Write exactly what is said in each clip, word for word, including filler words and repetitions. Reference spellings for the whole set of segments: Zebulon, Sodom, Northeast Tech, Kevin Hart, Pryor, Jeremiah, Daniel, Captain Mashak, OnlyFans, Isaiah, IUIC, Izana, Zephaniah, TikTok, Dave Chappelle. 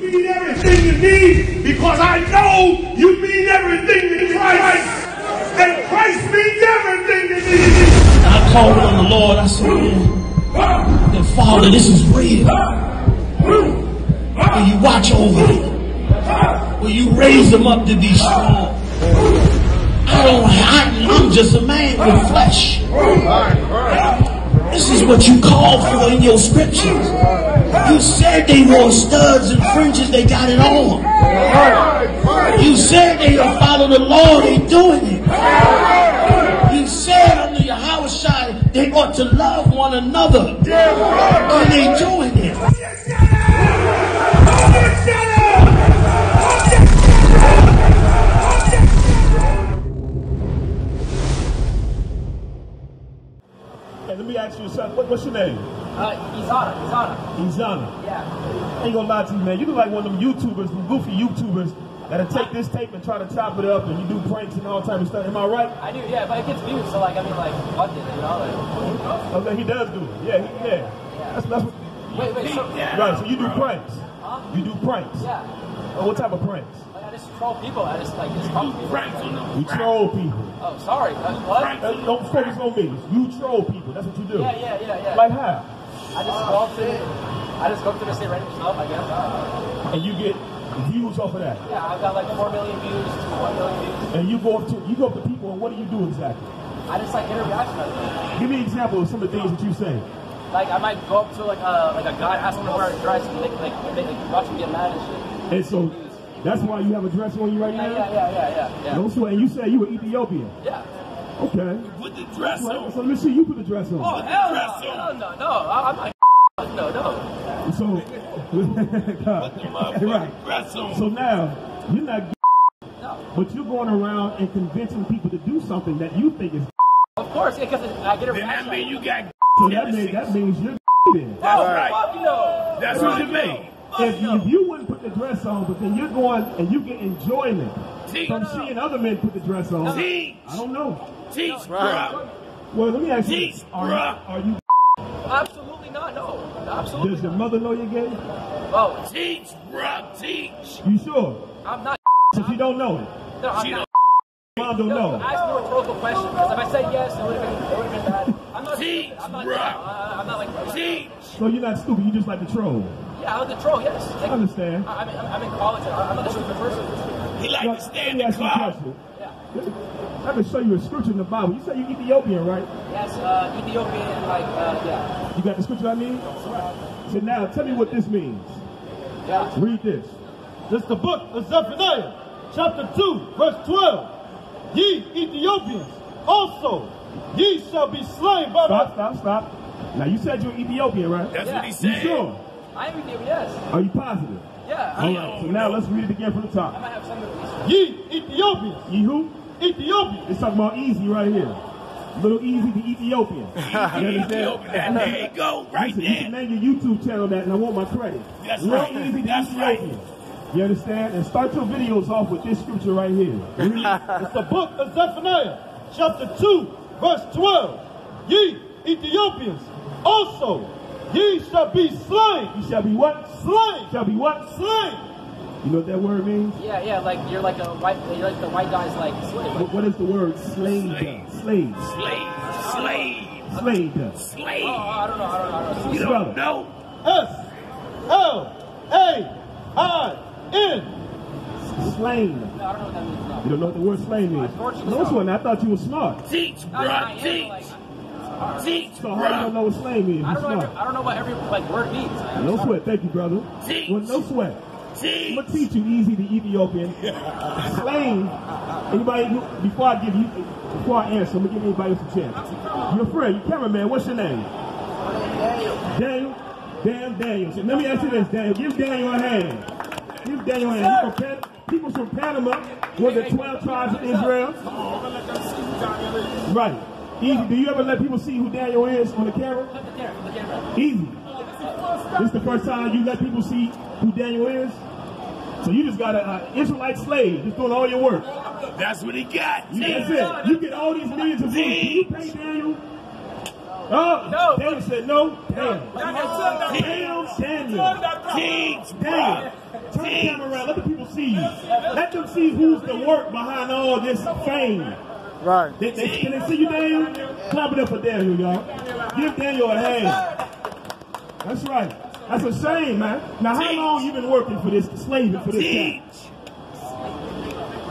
You mean everything you need, because I know you mean everything in Christ. And Christ means everything to me. And I called on the Lord. I said, man, then, Father, this is real. Will you watch over them? Will you raise them up to be strong? I don't, I, I'm just a man with flesh. This is what you called for in your scriptures. You said they wore studs and fringes, they got it on. You said they don't follow the Lord, they doing it. You said under your house side they ought to love one another, and they doing it. What, what's your name? Uh, Izana, Izana. Izana. Yeah. Ain't gonna lie to you, man. You look like one of them YouTubers, them goofy YouTubers that'll take this tape and try to chop it up, and you do pranks and all type of stuff. Am I right? I do, yeah. But it gets views, so like, I mean, like, what did it? You know, like. Okay, he does do it. Yeah, he, yeah. yeah. That's that's. Wait, wait. So, yeah. Right. So you do pranks. Huh? You do pranks. Yeah. Oh, what type of pranks? I just troll people. I just like just talk to people. You troll people. Oh, sorry. What? Uh, don't focus on me. You troll people. That's what you do. Yeah, yeah, yeah, yeah. Like how? I just go up to I just go up to the state random stuff, I guess. Uh, and you get views off of that. Yeah, I've got like four million views to one million views. And you go up to you go up to people, and what do you do exactly? I just like interaction with them. Give me an example of some of the things that you say. Like I might go up to like a like a guy, ask him to wear a dress, and they like they like watch him get mad and shit. And so. That's why you have a dress on you right yeah, now? Yeah, yeah, yeah, yeah, yeah. No sweat. And you said you were Ethiopian? Yeah. Okay. You put the dress right. on. So let me see you put the dress on. Oh, hell dress no, on. no, no, no. I'm like, no, no. So, God. Put the motherfucking right. dress on. So now, you're not no. but you're going around and convincing people to do something that you think is Of course, because yeah, I get a reaction. That means you got So that, mean, that means you're then. That's All right. Fuck no. That's fuck what it means. If you, if you wouldn't put the dress on, but then you're going and you get enjoyment Teach. from seeing other men put the dress on, Teach. I don't know. Teach, bruh. Well, let me ask Teach, you, are, are you Absolutely not, no. Absolutely Does your mother know you're gay? Oh. Teach, bruh, teach. You sure? I'm not So she don't know it? No, I'm she not Mom don't no, know. No, ask me a rhetorical question, because if I said yes, it would have been bad. I'm not Teach, I'm not, bruh. I'm not like Teach. So you're not stupid, you just like to troll. Yeah, I was a troll, yes. Like, I understand. I, I'm, in, I'm in college. I'm not a stupid person. He likes no, to stand in class. Yeah. I can show you a scripture in the Bible. You say you're Ethiopian, right? Yes, uh, Ethiopian, like, uh, yeah. You got the scripture I mean? Right. So now, tell me what this means. Yeah. Read this. This is the book of Zephaniah, chapter two, verse twelve. Ye Ethiopians, also, ye shall be slain by Stop, stop, stop. Now, you said you're Ethiopian, right? That's yeah. what he said. You sure? I am Ethiopian, yes. Are you positive? Yeah. All right, so now let's read it again from the top. I might have some of these. Ye Ethiopians. Ye who? Ethiopians. It's talking about easy right here. Little easy the Ethiopians. You understand? There you go, right Listen, there. You can name your YouTube channel that, and I want my credit. That's Little right. easy the That's Ethiopians. Right. You understand? And start your videos off with this scripture right here. It's the book of Zephaniah, chapter two, verse twelve. Ye Ethiopians also. Ye shall be slain. You shall be what? Slain. Shall be what? Slain. You know what that word means? Yeah, yeah. Like you're like a white, you're like the white guy's like slave. What, what is the word? Slave. Slave. Slave. Slave. Slave. Slave. Slave. Oh, I don't know. I don't know. I don't know. You don't know? S L A I N. Slain. No, I don't know what that means. No. You don't know what the word slain means? Unfortunately, no. This one, I thought you were smart. Teach, bruh. Teach. Teach, so how you don't know what slang means? I don't know, every, I don't know what every like word means. Man. No sweat, thank you, brother. Teach. Well, no sweat. Teach. I'm gonna teach you easy the Ethiopian slang. Anybody before I give you before I answer, I'm gonna give anybody else a chance. Your friend, your cameraman, what's your name? Daniel. Daniel, Daniel. So let me ask you this, Daniel. Give Daniel a hand. Give Daniel a hand. He's from people from Panama, one of the twelve tribes of Israel. Right. Easy, do you ever let people see who Daniel is on the camera? Look at the camera, look at the camera. Easy. This is the first time you let people see who Daniel is? So you just got an Israelite slave just doing all your work. That's what he got. You, that's it. You get all these millions of views. Can you pay Daniel? Oh, no. Daniel said no. Damn. Damn, Daniel. Damn. Daniel. Turn the camera around. Let the people see you. Let them see who's the work behind all this fame. Right. They, they, can they see you, Daniel? Clap it up for Daniel, y'all. Give Daniel a hand. That's right. That's a shame, man. Now, how long you been working for this, slaving for this guy?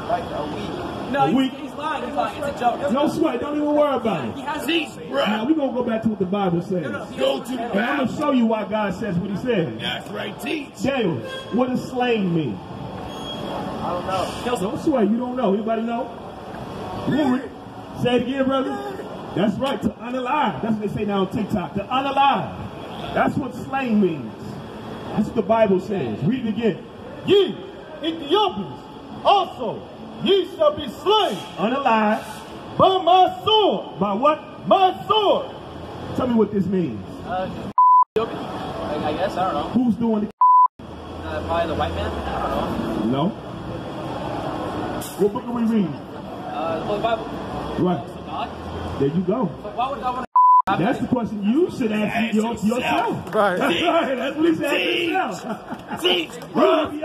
Like a week. No, a week? He's, he's lying. He's lying. It's a joke. No sweat. Don't even worry about it. He has teeth, bro. Now, we're going to go back to what the Bible says. No, no, go to the Bible. I'm going to show you why God says what he says. That's right. Teach. Daniel, what does slain mean? I don't know. Don't sweat. You don't know. Anybody know? Say it again, brother. That's right, to unalive. That's what they say now on TikTok. To unalive. That's what slain means. That's what the Bible says. Read it again. Ye Ethiopians also, ye shall be slain. Unalive. By my sword. By what? My sword. Tell me what this means. Uh, I guess, I don't know. Who's doing the uh, probably the white man? I don't know. No? What book are we reading? Uh, the Bible. Right. So God? There you go. So why would God want to That's I mean, the question you should ask your, yourself. yourself. Right. That's right. That's what he said. Teach. Yourself. Teach, bro. You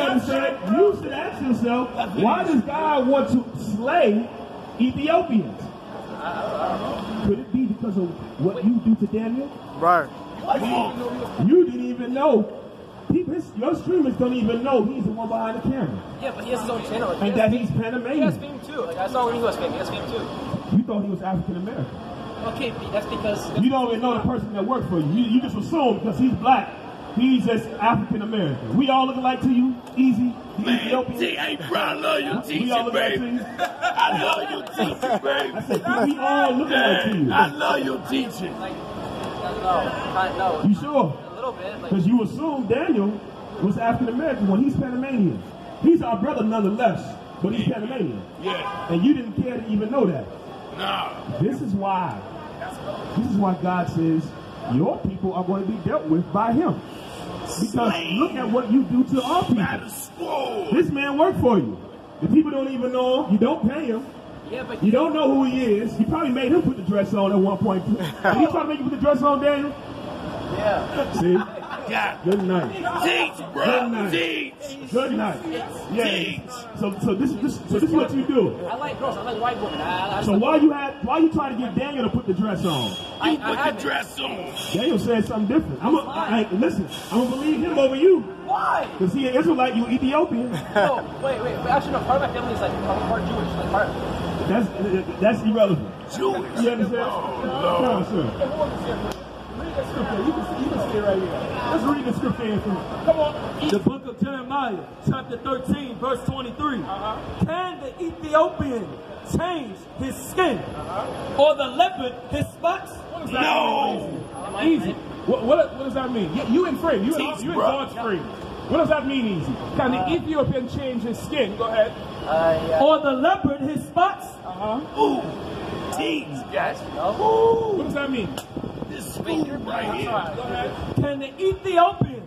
understand? You should ask yourself, why does God want to slay Ethiopians? I, I don't know. Could it be because of what Wait. you do to Daniel? Right. What? You didn't even know. People, his, your streamers don't even know he's the one behind the camera. Yeah, but he has his own channel. Like, and he that he's Panamanian. He has fame too. Like, I saw when he was fame. He has fame too. You thought he was African American. Okay, that's because... That's you don't even know the person that worked for you. You, you just assume because he's black, he's just African American. We all look alike to you, Easy, man, Ethiopian. T, hey, bro, I love you, teacher, we all look alike to you. I love you, teacher, baby. I said, we all look alike to you. I love you, teacher. Like, I don't know. You sure? Because you assume Daniel was African American when he's Panamanian. He's our brother nonetheless, but he's Panamanian. Yeah. And you didn't care to even know that. No. This is why. This is why God says your people are going to be dealt with by him. Because look at what you do to our people. This man worked for you. The people don't even know him. You don't pay him. Yeah, but you don't know who he is. You probably made him put the dress on at one point. Did he try to make you put the dress on, Daniel? Yeah. See? Yeah. Good night. Teach, bro. Good night. Teach. Good night. Yeah. So, so this, this, so this is what you do. I like girls. I like white women. I, I so why you had, why you trying to get Daniel to put the dress on? I, you put I the dress on. Daniel said something different. I'm a, I, I, listen. I'm gonna believe him over you. Why? Because he an Israelite, you Ethiopian. No, wait, wait. But actually, no. Part of my family is like part Jewish, like part. That's that's irrelevant. Jewish. You understand? Oh, no, sir. You can, you can stay right here. Let's read the scripture in for me. Come on. The book of Jeremiah, chapter thirteen, verse twenty-three. Uh-huh. Can the Ethiopian change his skin? Uh-huh. Or the leopard his spots? What does that no. mean? Easy. What, what, what does that mean? You, you in frame. You in, you in God's frame. What does that mean, Easy? Can the uh, Ethiopian change his skin? Go ahead. Uh, yeah. Or the leopard his spots? Uh-huh. Ooh. Teens. Yes. Ooh. What does that mean? Speaker right here. Can the Ethiopian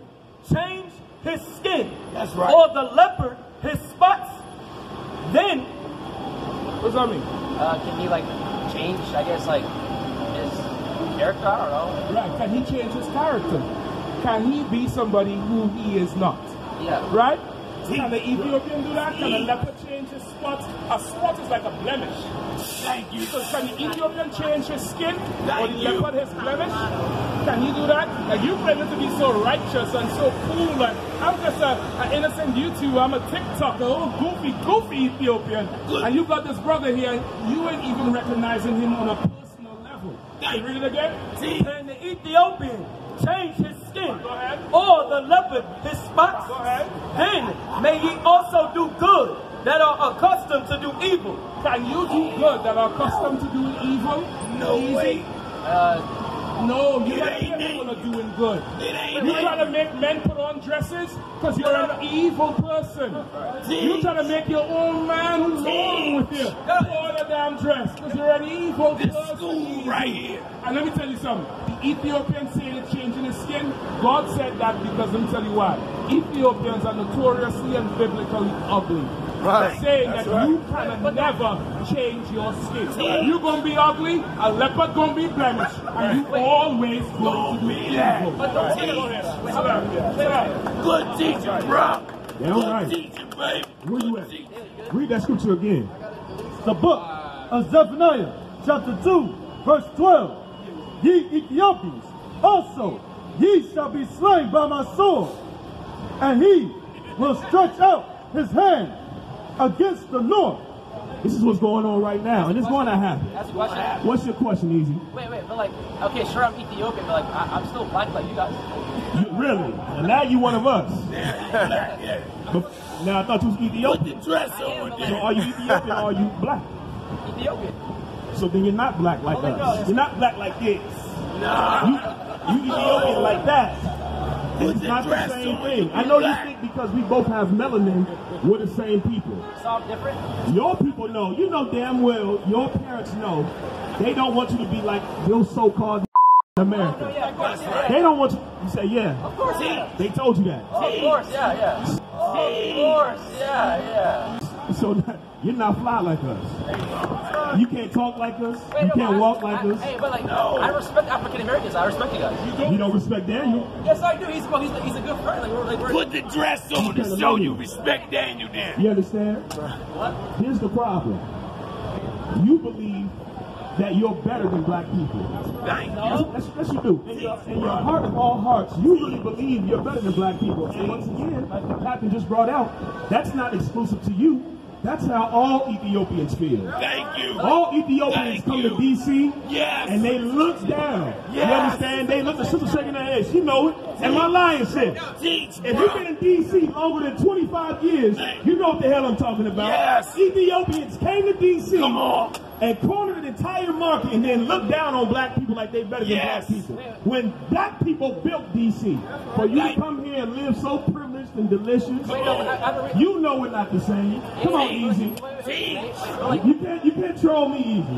change his skin? That's right. Or the leopard his spots? Then, what's that mean? Uh, can he like change? I guess like his character. I don't know. Right? Can he change his character? Can he be somebody who he is not? Yeah. Right? Can the Ethiopian do that? Can a leopard change his spots? A spot is like a blemish. Thank you. So can the Ethiopian change his skin? Or the leopard his blemish? Can he do that? Like you claim to be so righteous and so cool, and I'm just an innocent YouTuber, I'm a TikToker, a little goofy, goofy Ethiopian. Good. And you got this brother here, you ain't even recognizing him on a personal level. You read it again? See? Can the Ethiopian change his skin? Go ahead. Or the leopard his spots? Go ahead. Then may he also do good that are accustomed to do evil. Can you do good that are accustomed to doing evil? No Easy. way. Uh, no, you got people are doing good. You trying to make men put on dresses because you're an evil person. You trying to make your old man who's wrong with you put on a damn dress because you're an evil this person. School right here. And let me tell you something. The Ethiopians say they're changing his skin. God said that because let me tell you why. Ethiopians are notoriously and biblically ugly. right. saying That's that right. you can never change your skin. You're going to be ugly, a leopard going to be blemished, and you always going to be evil. But don't teach. Good teacher, bro. That's right. Good teacher, baby. Where you at? Read that scripture again. The book of Zephaniah, chapter two, verse twelve. Ye Ethiopians, also, ye shall be slain by my sword, and he will stretch out his hand against the north. This is what's going on right now, and it's going to happen. That's what happened. What's your question, Easy? Wait, wait, but like, okay, sure, I'm Ethiopian, but like, I, I'm still black like you guys. You, really? And now you one of us. But, now I thought you was Ethiopian. Put the dress on. So are you Ethiopian or are you black? Ethiopian. So then you're not black like well, us. No, you're not black like this. No. You, you Ethiopian no. like that. It's not the same thing. I know you think because we both have melanin, we're the same people. It's all different. Your people know. You know damn well, your parents know, they don't want you to be like your so-called in America. Oh, yeah, course, yeah. They don't want you, you say, yeah. Of course, yeah. They told you that. Oh, of course, yeah, yeah. Oh, of course, yeah, yeah. So you're not fly like us. You can't talk like us. Wait, you no, can't I, walk like I, us. Hey, but like, no. I respect African Americans. I respect you guys. You don't, you don't respect Daniel? Yes, I do. He's well, he's, he's a good friend. Like, we're, like, we're, Put the dress on to show you respect Daniel. Then you understand? What? Here's the problem. You believe that you're better than black people. Thank you. That's, that's what you do. In your, in your heart of all hearts, you really believe you're better than black people. And once again, like the captain just brought out, that's not exclusive to you. That's how all Ethiopians feel. Thank you. All Ethiopians Thank come you. to D C Yes. and they look down. Yes. You understand? They look, the sister shaking her head. She know it. And my lion said, if you've been in D C longer than twenty-five years, you know what the hell I'm talking about. Yes. Ethiopians came to D C Come on. And cornered an entire market and then looked down on black people like they better yes. than black people. When black people built D C, for you to come here and live so privileged and delicious, you know we're not the same. Come on, Easy. You can't, you can't troll me, Easy.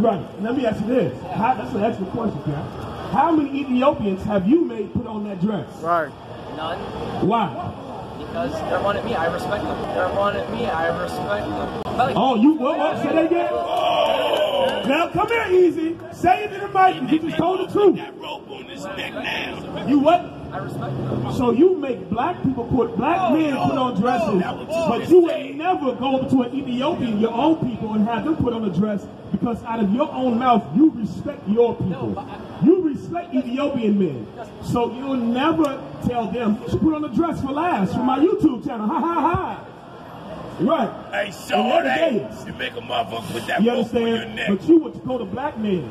Right, let me ask you this. How, that's an extra question, Cap. How many Ethiopians have you made put on that dress? Right. None. Why? Because they're one at me, I respect them. They're one at me, I respect them. Like, oh, you what? What? Say that again? Oh. Now come here, Easy. Say it to the mic. You just told the truth. That rope on his neck now. You what? I respect them. So you make black people put black oh, men put on dresses, oh, oh, but you would never go over to an Ethiopian, your own people, and have them put on a dress because out of your own mouth you respect your people. No, I, you respect Ethiopian men. So you'll never tell them you should put on a dress for laughs for my YouTube channel. Ha ha ha. Right. Hey, so hey, you make a motherfucker put that you understand? On your neck. But you would go to black men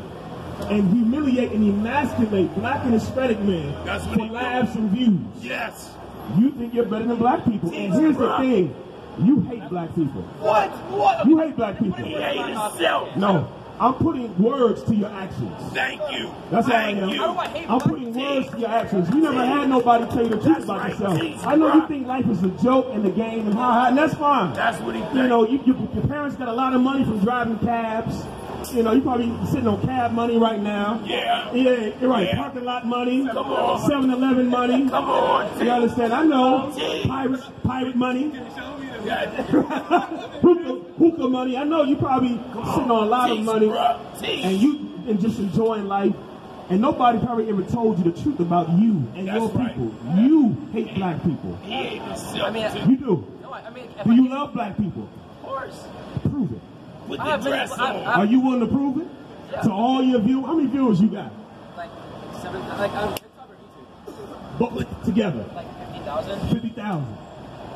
and humiliate and emasculate black and Hispanic men for laughs and views. Yes. You think you're better than black people. Jesus, and here's bro. the thing. You hate black people. What? What? You hate black people. You hate yourself. No. I'm putting words to your actions. Thank you. That's how I am. I'm putting words to your actions. You never had nobody tell you the truth about yourself. I know you think life is a joke and a game and ha ha, and that's fine. That's what he thinks. You know, you, you, your parents got a lot of money from driving cabs. You know, you probably sitting on cab money right now. Yeah. Yeah, you're right. Yeah. Parking lot money. Come on. seven eleven money. Come on. You understand? I know. Pirate, pirate money. hookah, hookah money. I know you probably Come sitting on a lot teach, of money. Bruh, and you and just enjoying life. And nobody probably ever told you the truth about you and That's your right. people. Yeah. You hate yeah. black people. He hate I mean, you do. No, I mean, do you I, love black people? Of course. Prove it. With the dress been, on. I, I, Are you willing to prove it? Yeah. To all your viewers? How many viewers you got? Like seven like on TikTok or YouTube. But with, together. Like fifty thousand. Fifty thousand.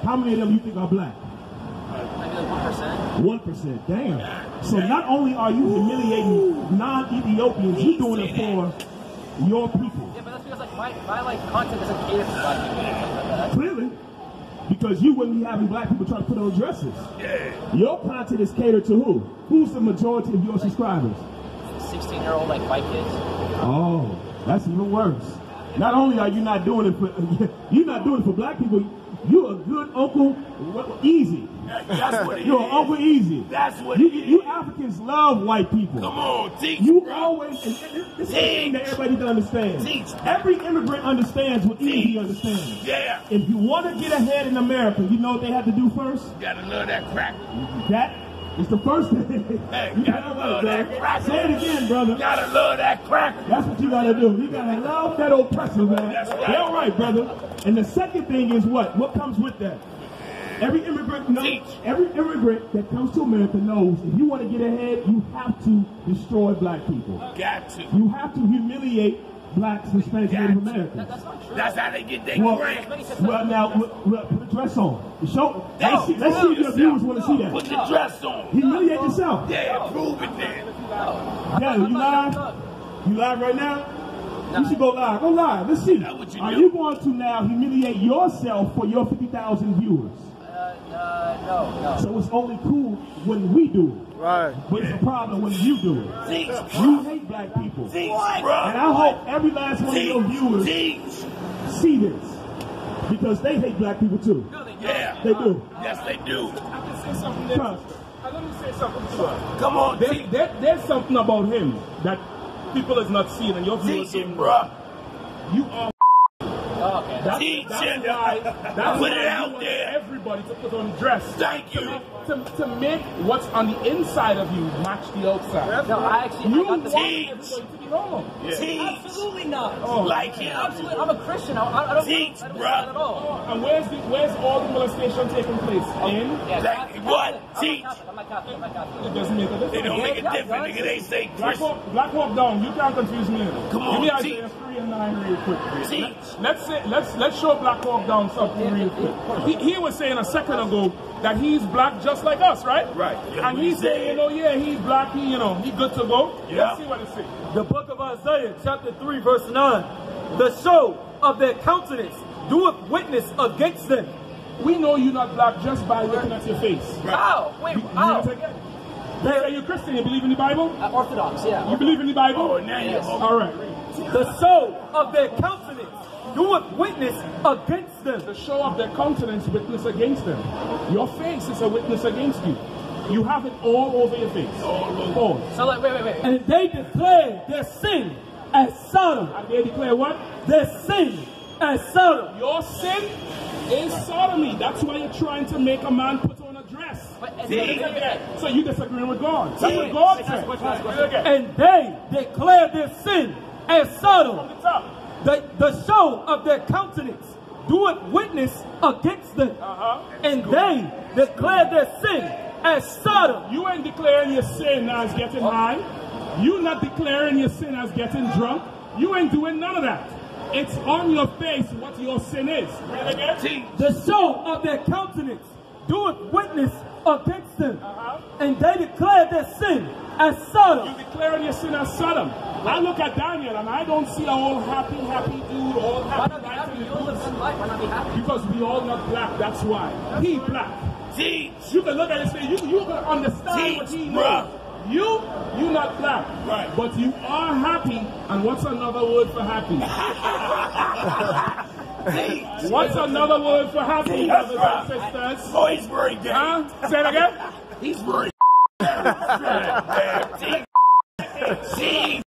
How many of them you think are black? Maybe like one percent. One percent. Damn. So not only are you humiliating non-Ethiopians, you're doing it for your people. Yeah, but that's because like my, my like content isn't catered for black people. Like that. Clearly, because you wouldn't be having black people trying to put on dresses. Yeah. Your content is catered to who? Who's the majority of your like, subscribers? Sixteen-year-old like white kids. Oh, that's even worse. Not only are you not doing it for you're not doing it for black people, you're a good Uncle Easy. That's what it You're is. Uncle Easy. That's what you, it is. You Africans love white people. Come on, teach. You bro. always, and this is the thing that everybody doesn't understand. Teach. Every immigrant understands what teach. Easy understands. Yeah. If you want to get ahead in America, you know what they have to do first? You gotta love that crack. That is the first thing. Hey, you gotta love that, that crack. Say it again, brother. You gotta love that crack. That's what you gotta do. You gotta love that oppressor, man. That's right. They're all right, brother. And the second thing is what? What comes with that? Every immigrant knows, every immigrant that comes to America knows if you want to get ahead, you have to destroy black people. Got to. You have to humiliate blacks, Hispanics, Native Americans. That, that's not true. That's how they get their well, grant. Well, now, put the dress on. Show, no, let's see, let's see if your viewers want to see that. Put the dress on. Humiliate no. yourself. Yeah, prove it then. No. Yeah, you live? You live right now? You should go live. Go live. Let's see. You Are do. you going to now humiliate yourself for your fifty thousand viewers? Uh, no, no. So it's only cool when we do it. Right. But it's a problem when you do it. Teach, you hate black people. Teach, what? Bro, and I what? hope every last one Teach. of your viewers Teach. see this. Because they hate black people too. No, they yeah. They do. Uh, yes, they do. I can say something there. I let me say something to her. Come on, there, there, There's something about him that people is not seeing. And your viewers saying, bruh, you are... Oh, okay. That's, Teach that's it. Why, that's put why it out there. Everybody to put on dress. Thank you. To, to, to make what's on the inside of you match the outside. No, I actually you I got the Teach. everybody to be normal. Yeah. Teach. Absolutely not. Oh, like him. Absolutely. I'm a Christian. I, I don't Teach, I don't that at all. Oh, and where's the where's all the molestation taking place? Oh, in yeah, like, Catholic. what? Teach. I'm not Catholic. I'm not Catholic. It doesn't make a difference. They don't yeah, make a yeah, difference. Nigga, they say Christian. Black Hawk Down. You can't confuse me. Come on. Give me Isaiah three and nine real quick. Teach. Let's say. Let's let's show Black Hawk Down something real quick. He, he was saying a second ago that he's black just like us, right? Right. Yeah, and he's saying, you know, yeah, he's black, he, you know, he's good to go. Yeah. Let's see what it says. The book of Isaiah, chapter three, verse nine. The show of their countenance doeth witness against them. We know you're not black just by looking at your face. Right. Ow! Wait, ow! Are you Christian? You believe in the Bible? Uh, Orthodox, yeah. You believe in the Bible? Oh, now yes. All right. The show of their countenance doeth witness against them. The show of their countenance witness against them. Your face is a witness against you. You have it all over your face. All over. All. So like, wait, wait, wait. And they declare their sin as Sodom. And they declare what? Their sin as Sodom. Your sin is sodomy. That's why you're trying to make a man put on a dress. But, yeah. So you disagreeing with God. That's what God said. And they declare their sin as Sodom. The, the show of their countenance doeth witness against them, uh-huh. and cool. they declare their sin as Sodom. You ain't declaring your sin as getting high. You not declaring your sin as getting drunk. You ain't doing none of that. It's on your face what your sin is. The show of their countenance doeth witness against them, uh-huh. and they declare their sin as Sodom. You declaring your sin as Sodom. I look at Daniel and I don't see a whole happy, happy dude, all happy. Why not be happy? You all live some life. Why not be happy? Because we all not black. That's why. That's he black. Teach. You can look at his face. You you can understand Teach, what he bruh. knows. You you not black. Right. But you are happy. And what's another word for happy? Teach. What's another word for happy? Brothers and sisters. Oh, he's very gay. Huh? Say it again. He's very. Teach. Teach.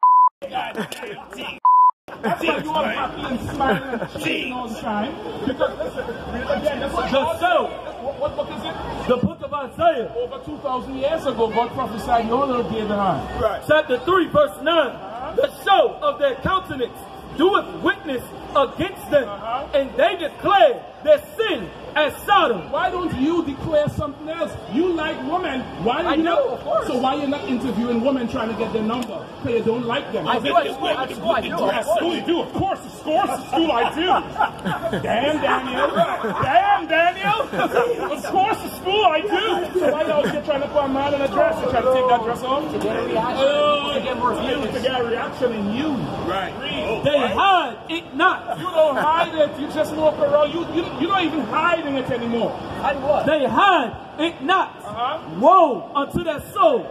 That's why you are happy and smiling and cheating all the time. Because listen, again, that's what God said. What, what book is it? The book of Isaiah. Over two thousand years ago, God prophesied your little day behind. Right. Chapter three, verse nine. Uh-huh. The show of their countenance doeth witness against them, uh-huh. and they declare their sin as Sodom. Why don't you declare something else? You like women. Why do you I know? Of course. So why you're not interviewing women trying to get their number? Because you don't like them. I do. I do. I do. I do. I do. Of course. Of course. Of course. I do. Damn, Daniel. Damn, Daniel. Of course, of school I do. So why you always get trying to put a man in a dress and try to take that dress off? To get a reaction. Oh, to get more views. To get a reaction in you. Right. Oh, they right. hide it not. You don't hide it. You just walk around. You you you don't even hide. It anymore. Hide what? They hide it not. Uh-huh. Woe unto their soul,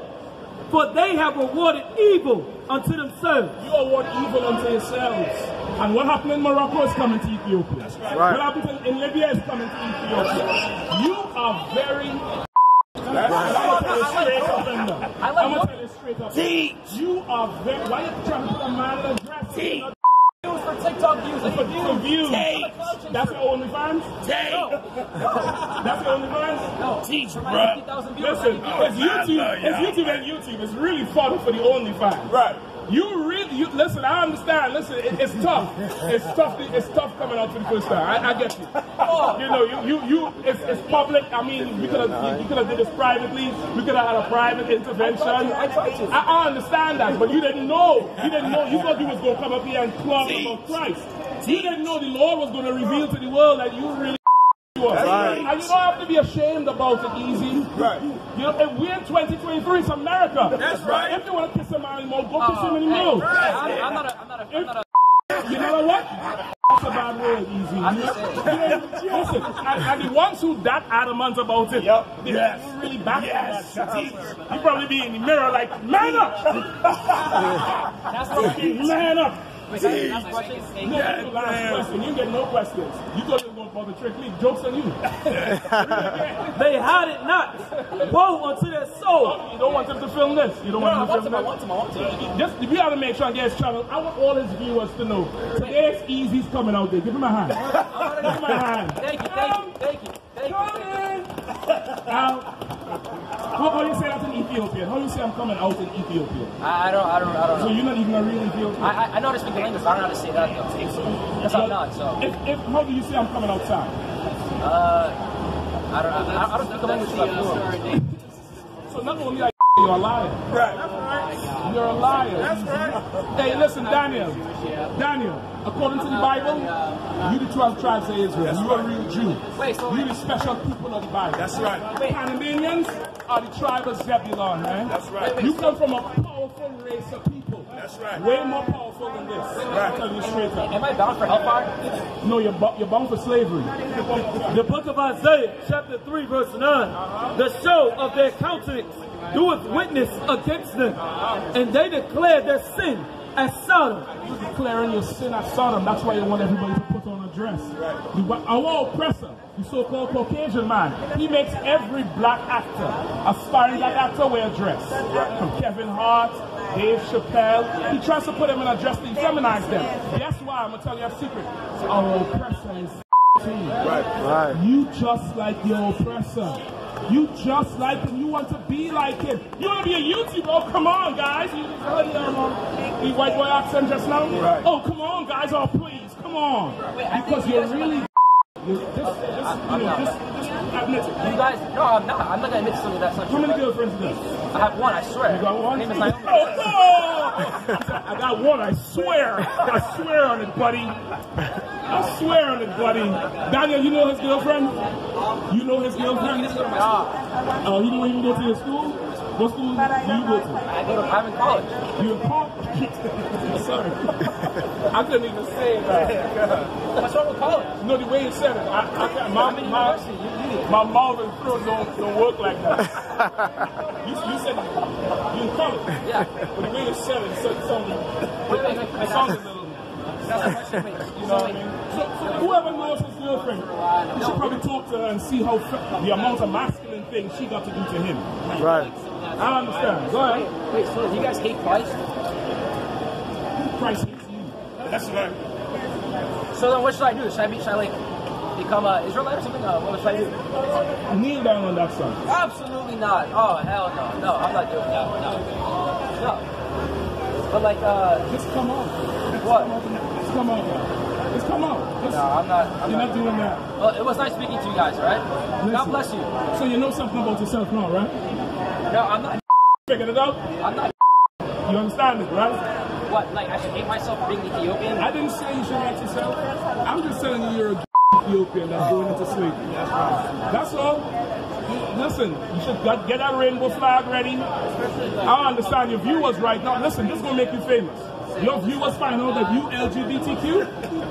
for they have awarded evil unto themselves. You award evil unto yourselves. And what happened in Morocco is coming to Ethiopia. That's right. Right. What happened in Libya is coming to Ethiopia. You are very... That's right. I'm going to tell you straight up. I'm going to tell you straight up. Teach. You are very... Why are you trying to put a man in a dress? Teach. For TikTok views. For, for views. Teach. That's your OnlyFans? Teach. That's your OnlyFans? No. Teach, bruh. Listen, it's YouTube. It's YouTube and YouTube. It's really fun for the OnlyFans. Right. You really, you, listen, I understand, listen, it, it's tough, it's tough, it's tough coming out for the first time, I, I get you. You know, you, you, you it's, it's public, I mean, we could have, you could have did this privately, we could have had a private intervention. I, I, I understand that, but you didn't know, you didn't know, you thought you was going to come up here and clog about Christ. You didn't know the Lord was going to reveal to the world that you really was. Right. And you don't have to be ashamed about it, easy. Right. You know, if we're in twenty twenty-three, it's America. That's right. If you want to kiss a man anymore, go uh, kiss him anymore. Hey, right. I'm not a, I'm not a, I'm not a. You know what? That's a bad word, easy. I'm just saying. Listen, and, and the ones who that adamant about it, yep. They yes. really back yes. that. You probably be in the mirror like, man up! That's what it is. Man up! Wait, last question. No, yeah, you last question. You get no questions. You thought you were going to bother trick me. Joke's on you. They had it not. Woe unto their soul. Oh, you don't want them to film this. You don't no, want them to film this. I want them. I want them. I want them. Just, if you have to make sure I get his channel, I want all his viewers to know. Today's Easy's coming out there. Give him a hand. Give him a hand. Thank you. Thank you. Thank you. Thank you. Thank you. Now, How, how do you say that in Ethiopia? How do you say I'm coming out in Ethiopia? I, I don't, I don't, I don't know. So you're not even a real Ethiopian? I, I, I know how to speak the language, but I don't know how to say that though. Because I'm not, so. If, if, how do you say I'm coming outside? Uh, I don't know. I, I don't speak the language about So not only are you, you're a liar. Right. That's right. You're a liar. That's right. Hey, listen, Daniel. Daniel, according to the Bible, you the twelve tribes of Israel. That's you right. are real Jew. Wait, so you wait. the special people of the Bible. That's right. The Panamanians are the tribe of Zebulon, man. That's right. Wait, wait, you come from a powerful race of people. That's right. Way more powerful than this. Wait, wait, wait, wait, wait, wait, wait. Am I bound for hellfire? No, you're, you're bound for slavery. The book of Isaiah, chapter three, verse nine. Uh-huh. The show of their countenance doeth witness against them, uh-huh. and they declare their sin as Sodom. You're declaring your sin as Sodom. That's why you want everybody to put on a dress. Right. Our oppressor, the so-called Caucasian man, he makes every black actor, aspiring black actor, wear a dress. Right. From Kevin Hart, Dave Chappelle, he tries to put them in a dress to feminize them. That's why I'm going to tell you a secret. Our oppressor is right. Right. You just like your oppressor. You just like him. You want to be like him. You want to be a YouTuber. Oh, come on, guys. You heard the white boy accent just now? Right. Oh, come on, guys. Oh, please. Come on. Wait, because you're really... You're just, just, I'm you know, not. Just, just admit it. You guys... No, I'm not. I'm not going to admit to something that's not true. How many girlfriends do you have? I have one, I swear. You got one? Name is Naomi. Oh, no! I got one, I swear. I swear on it, buddy. I swear on it, buddy. Daniel, you know his girlfriend? You know his girlfriend? Oh, uh, he don't even go to your school? What school do you go to? I go to, I'm in college. You in college? Sorry. I couldn't even say that. What's wrong with college? No, the way you said it. I, I can't, my, my, my mouth and throat don't, don't work like that. You, you said you in college. Yeah. But the way you said it, so, so, it sounds a little... That's the question. Wait, you know what I mean? So, so whoever knows his girlfriend, you should probably talk to her and see how the amount of masculine things she got to do to him. Right. I understand. Go ahead. Wait, so you guys hate Christ? Christ hates you. That's right. So then what should I do? Should I be, should I like become an Israelite or something? Uh, what should I do? Kneel down on that side. Absolutely not. Oh, hell no. No, I'm not doing that. No. No. But like, uh... just come on. What? Come on, man. Just come on. Just, no, I'm not. I'm you're not, not doing that. Well, it was nice speaking to you guys, right? Listen, God bless you. So you know something about yourself now, right? No, I'm not. Figured it out? I'm not. You understand it, right? What? Like I should hate myself for being Ethiopian? I didn't say you should hate yourself. I'm just telling you you're a Ethiopian that's going into slavery. That's right. That's all. Listen, you should get that rainbow flag ready. I understand your viewers right now. Listen, this is gonna make you famous. Your viewers find out that you L G B T Q?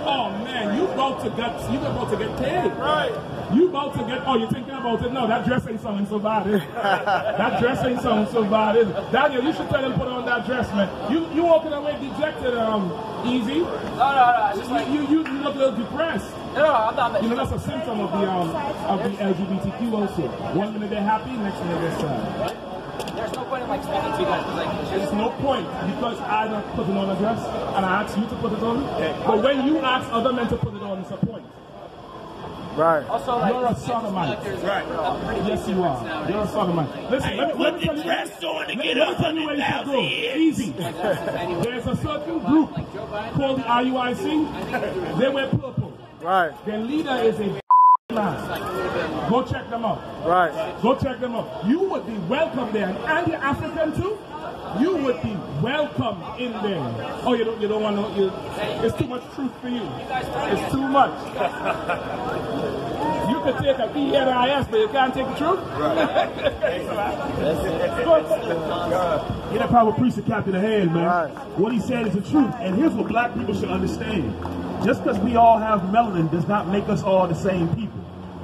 Oh man, you about to get you about to get paid. Right. You about to get oh, you're thinking about it? No, that dress ain't something so bad. That dress ain't something so bad. Is it? Daniel, you should tell him put on that dress, man. You you walking away dejected, um, Easy. No, no, no. Just like you, you you look a little depressed. No, I'm not. You know that's a symptom of the um of the L G B T Q also. One minute they're happy, next minute they're sad. There's no point in like speaking to you guys. Like, there's no point because I don't put it on a dress and I ask you to put it on. Okay. But when you ask other men to put it on, it's a point. Right. Also, like, you're a sodomite. Like right. A, a yes, you are. Nowadays. You're a sodomite. Listen, I let, let me tell you. Let me tell you where you should go. Easy. There's a certain group called the I U I C. They wear purple. Right. Their leader is a. Man. Go check them out. Right. Go check them out. You would be welcome there, and you're African too. You would be welcome in there. Oh, you don't, you don't want to. You, it's too much truth for you. It's too much. You could take a B N I S, but you can't take the truth. Right. You're not probably preach the cap in the hand, man. Right. What he said is the truth, and here's what black people should understand. Just because we all have melanin does not make us all the same people.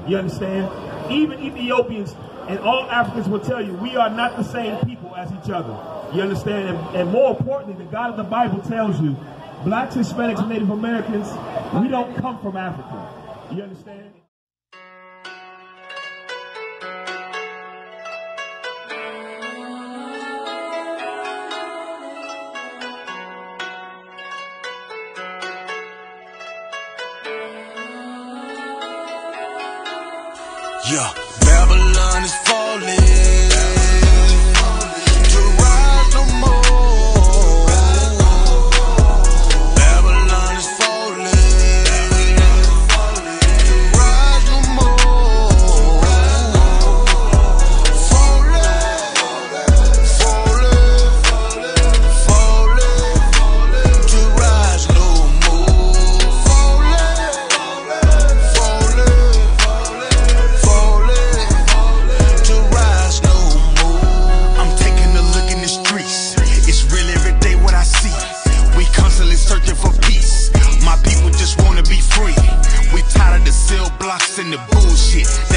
You understand? Even Ethiopians and all Africans will tell you we are not the same people as each other. You understand? And, and more importantly, the God of the Bible tells you blacks, Hispanics, Native Americans, we don't come from Africa. You understand? Yeah, Babylon is falling. In the bullshit,